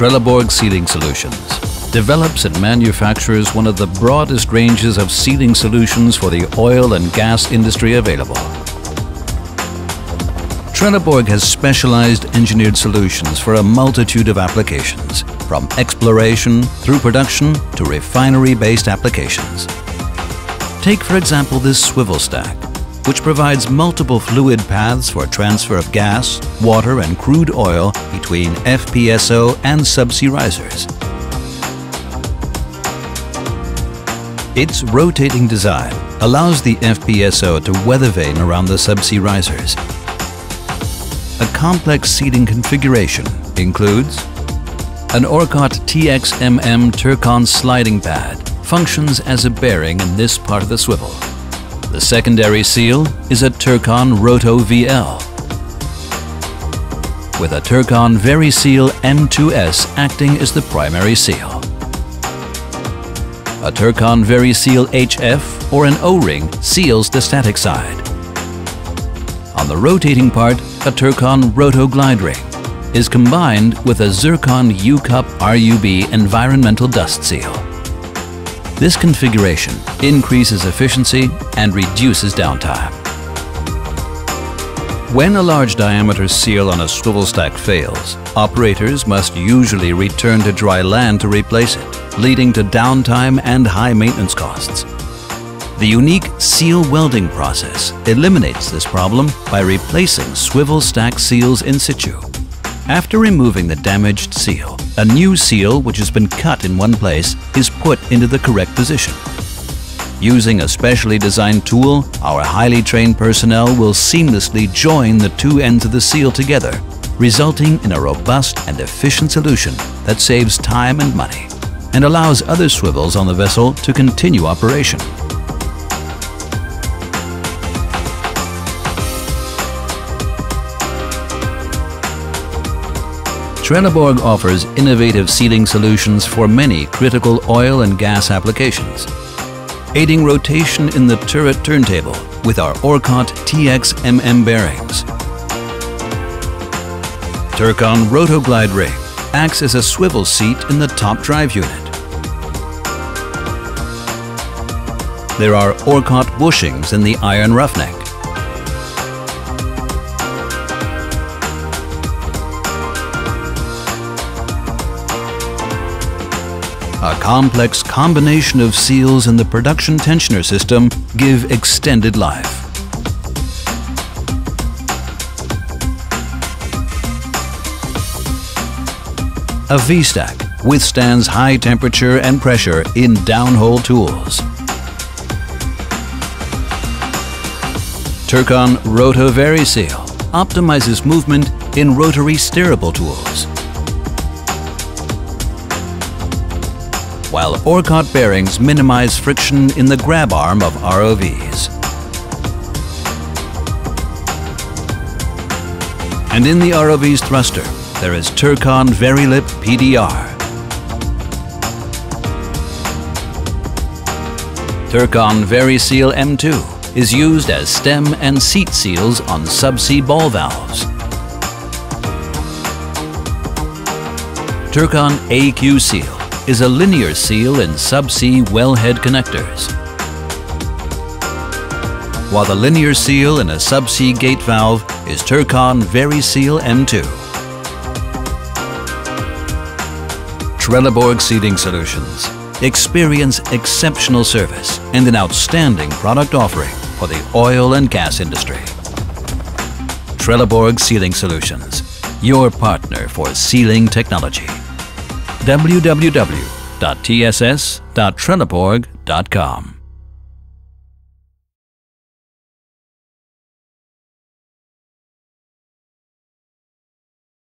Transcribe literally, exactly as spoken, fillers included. Trelleborg Sealing Solutions develops and manufactures one of the broadest ranges of sealing solutions for the oil and gas industry available. Trelleborg has specialized engineered solutions for a multitude of applications, from exploration through production to refinery-based applications. Take, for example, this swivel stack, which provides multiple fluid paths for transfer of gas, water and crude oil between F P S O and subsea risers. Its rotating design allows the F P S O to weather vane around the subsea risers. A complex seating configuration includes an Orkot T X M M Turcon sliding pad, functions as a bearing in this part of the swivel. The secondary seal is a Turcon Roto V L with a Turcon VariSeal M two S acting as the primary seal. A Turcon VariSeal H F or an O-ring seals the static side. On the rotating part, a Turcon Roto Glide Ring is combined with a Zircon U-Cup R U B environmental dust seal. This configuration increases efficiency and reduces downtime. When a large diameter seal on a swivel stack fails, operators must usually return to dry land to replace it, leading to downtime and high maintenance costs. The unique seal welding process eliminates this problem by replacing swivel stack seals in situ. After removing the damaged seal, a new seal, which has been cut in one place, is put into the correct position. Using a specially designed tool, our highly trained personnel will seamlessly join the two ends of the seal together, resulting in a robust and efficient solution that saves time and money and allows other swivels on the vessel to continue operation. Trelleborg offers innovative sealing solutions for many critical oil and gas applications, aiding rotation in the turret turntable with our Orkot T X M M bearings. Turcon Roto Glide Ring acts as a swivel seat in the top drive unit. There are Orkot bushings in the iron roughneck. A complex combination of seals in the production tensioner system give extended life. A V-stack withstands high temperature and pressure in downhole tools. Turcon Roto VariSeal optimizes movement in rotary steerable tools, while Orkot bearings minimize friction in the grab arm of R O Vs. And in the R O V's thruster, there is Turcon Verilip P D R, Turcon VariSeal M two is used as stem and seat seals on subsea ball valves. Turcon A Q Seal is a linear seal in subsea wellhead connectors, while the linear seal in a subsea gate valve is Turcon VariSeal M two. Trelleborg Sealing Solutions experience exceptional service and an outstanding product offering for the oil and gas industry. Trelleborg Sealing Solutions, your partner for sealing technology. w w w dot t s s dot trelleborg dot com